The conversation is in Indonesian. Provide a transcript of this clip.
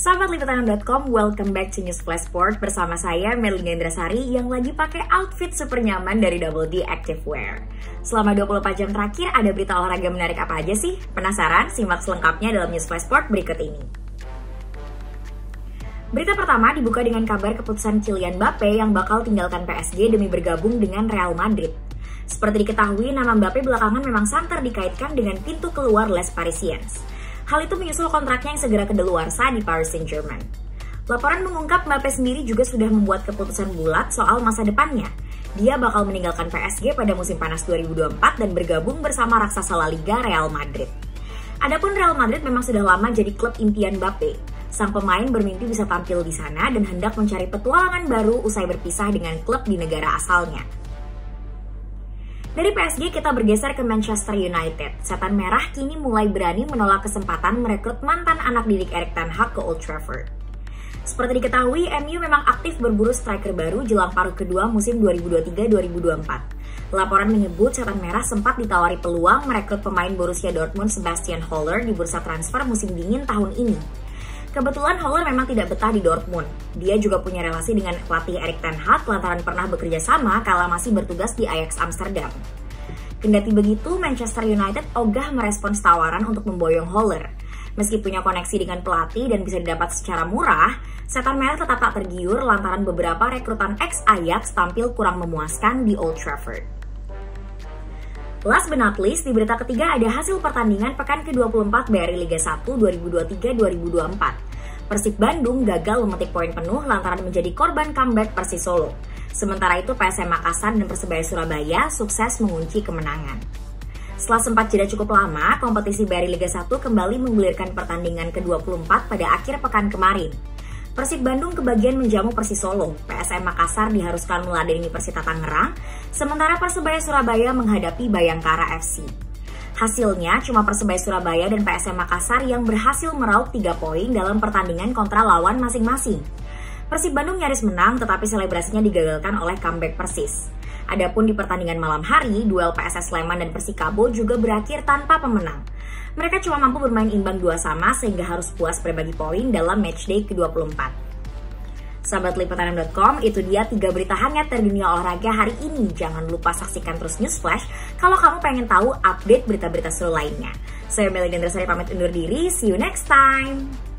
Sahabat Liputan6.com, welcome back to News Flash Sport bersama saya Melinda Indrasari yang lagi pakai outfit super nyaman dari Double D Activewear. Selama 24 jam terakhir ada berita olahraga menarik apa aja sih? Penasaran? Simak selengkapnya dalam News Flash Sport berikut ini. Berita pertama dibuka dengan kabar keputusan Kylian Mbappé yang bakal tinggalkan PSG demi bergabung dengan Real Madrid. Seperti diketahui, nama Mbappé belakangan memang santer dikaitkan dengan pintu keluar Les Parisiens. Hal itu menyusul kontraknya yang segera kedaluarsa di Paris Saint-Germain. Laporan mengungkap Mbappé sendiri juga sudah membuat keputusan bulat soal masa depannya. Dia bakal meninggalkan PSG pada musim panas 2024 dan bergabung bersama raksasa La Liga Real Madrid. Adapun Real Madrid memang sudah lama jadi klub impian Mbappé. Sang pemain bermimpi bisa tampil di sana dan hendak mencari petualangan baru usai berpisah dengan klub di negara asalnya. Dari PSG kita bergeser ke Manchester United. Setan Merah kini mulai berani menolak kesempatan merekrut mantan anak didik Erik ten Hag ke Old Trafford. Seperti diketahui, MU memang aktif berburu striker baru jelang paruh kedua musim 2023-2024. Laporan menyebut Setan Merah sempat ditawari peluang merekrut pemain Borussia Dortmund Sebastian Haller di bursa transfer musim dingin tahun ini. Kebetulan Haller memang tidak betah di Dortmund. Dia juga punya relasi dengan pelatih Erik ten Hag lantaran pernah bekerja sama kala masih bertugas di Ajax Amsterdam. Kendati begitu, Manchester United ogah merespons tawaran untuk memboyong Haller. Meski punya koneksi dengan pelatih dan bisa didapat secara murah, Setan Merah tetap tak tergiur lantaran beberapa rekrutan ex-Ajax tampil kurang memuaskan di Old Trafford. Last but not least, di berita ketiga ada hasil pertandingan pekan ke-24 BRI Liga 1 2023-2024. Persib Bandung gagal memetik poin penuh lantaran menjadi korban comeback Persis Solo. Sementara itu PSM Makassar dan Persebaya Surabaya sukses mengunci kemenangan. Setelah sempat jeda cukup lama, kompetisi BRI Liga 1 kembali menggulirkan pertandingan ke-24 pada akhir pekan kemarin. Persib Bandung kebagian menjamu Persis Solo, PSM Makassar diharuskan meladeni Persita Tangerang, sementara Persebaya Surabaya menghadapi Bayangkara FC. Hasilnya, cuma Persebaya Surabaya dan PSM Makassar yang berhasil meraup 3 poin dalam pertandingan kontra lawan masing-masing. Persib Bandung nyaris menang, tetapi selebrasinya digagalkan oleh comeback Persis. Adapun di pertandingan malam hari, duel PSS Sleman dan Persikabo juga berakhir tanpa pemenang. Mereka cuma mampu bermain imbang 2-2 sehingga harus puas berbagi poin dalam matchday ke-24. Sahabat Liputan6.com, itu dia 3 berita hangat dari dunia olahraga hari ini. Jangan lupa saksikan terus News Flash kalau kamu pengen tahu update berita-berita seru lainnya. Saya Melinda Indrasari pamit undur diri, see you next time!